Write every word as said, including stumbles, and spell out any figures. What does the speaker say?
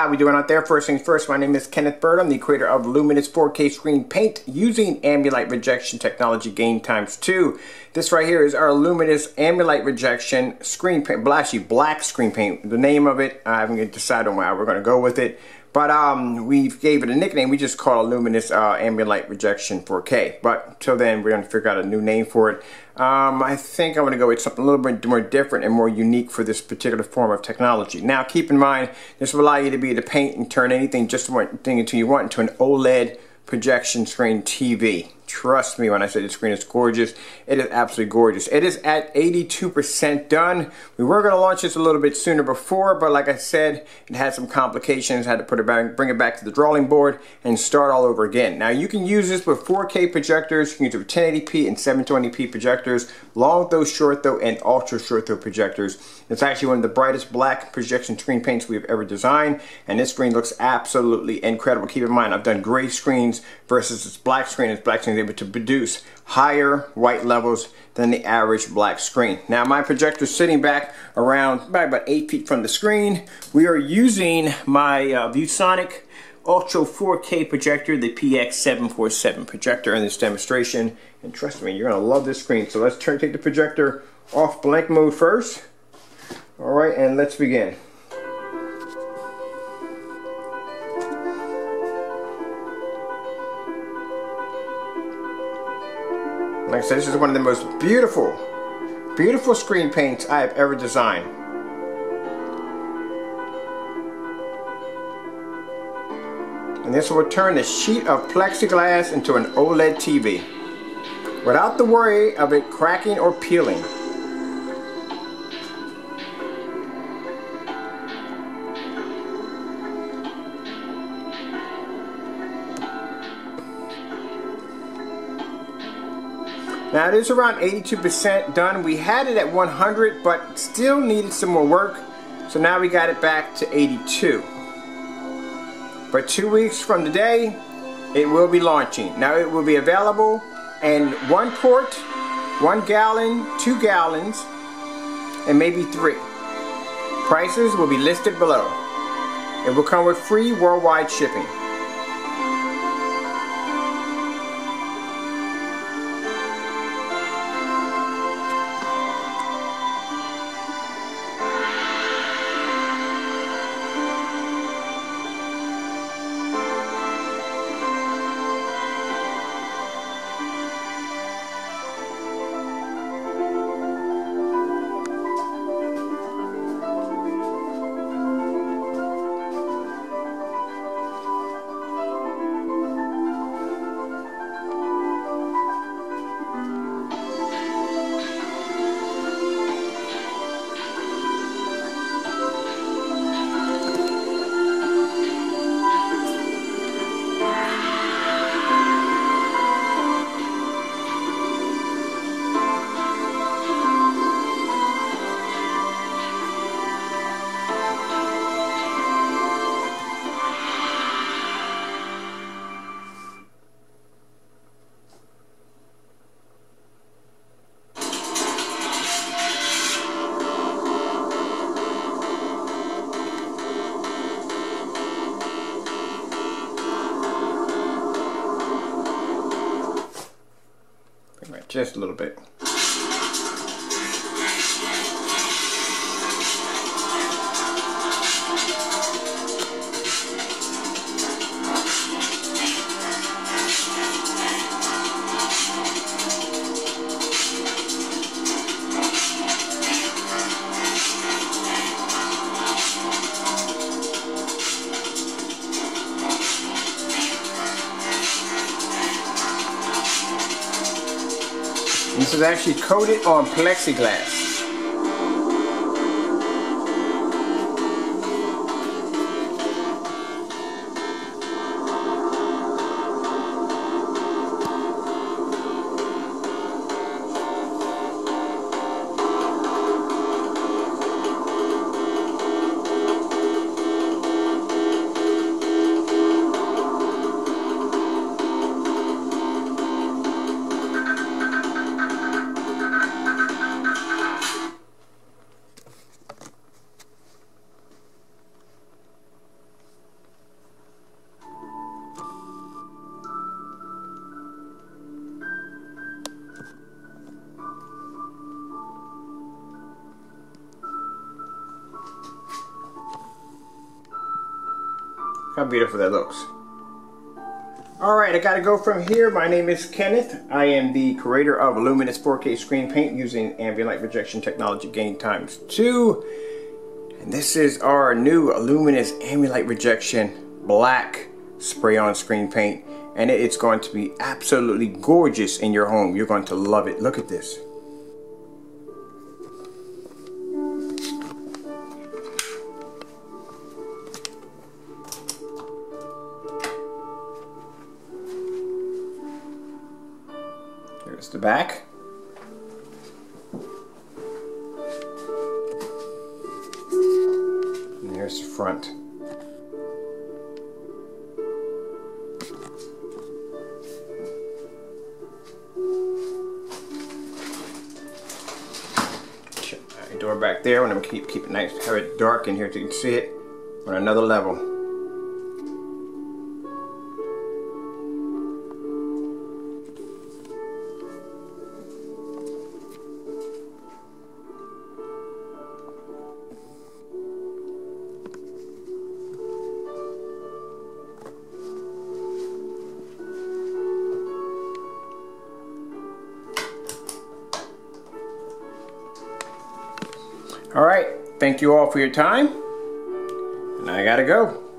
How we doing out there? First things first, my name is Kenneth Bird. I'm the creator of Luminous four K Screen Paint using Ambilight Rejection Technology Gain times two. This right here is our Luminous Ambilight Rejection Screen Paint, well, actually black screen paint. The name of it, I haven't decided on how we're going to go with it. But um, we gave it a nickname. We just call it Luminous uh, Ambilight Rejection four K. But till then, we're going to figure out a new name for it. Um, I think I'm going to go with something a little bit more different and more unique for this particular form of technology. Now, keep in mind, this will allow you to be able to paint and turn anything just one thing until you want into an OLED projection screen T V. Trust me when I say the screen is gorgeous. It is absolutely gorgeous. It is at eighty-two percent done. We were going to launch this a little bit sooner before, but like I said, it had some complications. I had to put it back, bring it back to the drawing board and start all over again. Now you can use this with four K projectors. You can use it with ten eighty p and seven twenty p projectors, long throw, short throw, and ultra short throw projectors. It's actually one of the brightest black projection screen paints we've ever designed, and this screen looks absolutely incredible. Keep in mind, I've done gray screens versus this black screen. This black screen able to produce higher white levels than the average black screen. Now my projector is sitting back around about eight feet from the screen. We are using my uh, ViewSonic Ultra four K projector, the P X seven forty-seven projector in this demonstration. And trust me, you're going to love this screen. So let's turn, take the projector off blank mode first. Alright, and let's begin. Like I said, this is one of the most beautiful, beautiful screen paints I have ever designed. And this will turn a sheet of plexiglass into an OLED T V without the worry of it cracking or peeling. Now it is around eighty-two percent done. We had it at one hundred, but still needed some more work. So now we got it back to eighty-two. But two weeks from today, it will be launching. Now it will be available in one quart, one gallon, two gallons, and maybe three. Prices will be listed below. It will come with free worldwide shipping. Just a little bit. This is actually coated on plexiglass. how beautiful that looks. Alright, I gotta go from here. My name is Kenneth. I am the creator of Luminous four K Screen Paint using ambient light rejection technology gain times two. And this is our new Luminous ambient light rejection black spray on screen paint. And it's going to be absolutely gorgeous in your home. You're going to love it. Look at this. There's the back. And there's the front. Door back there, and I'm gonna keep keep it nice, have it dark in here so you can see it on another level. All right, thank you all for your time, and I gotta go.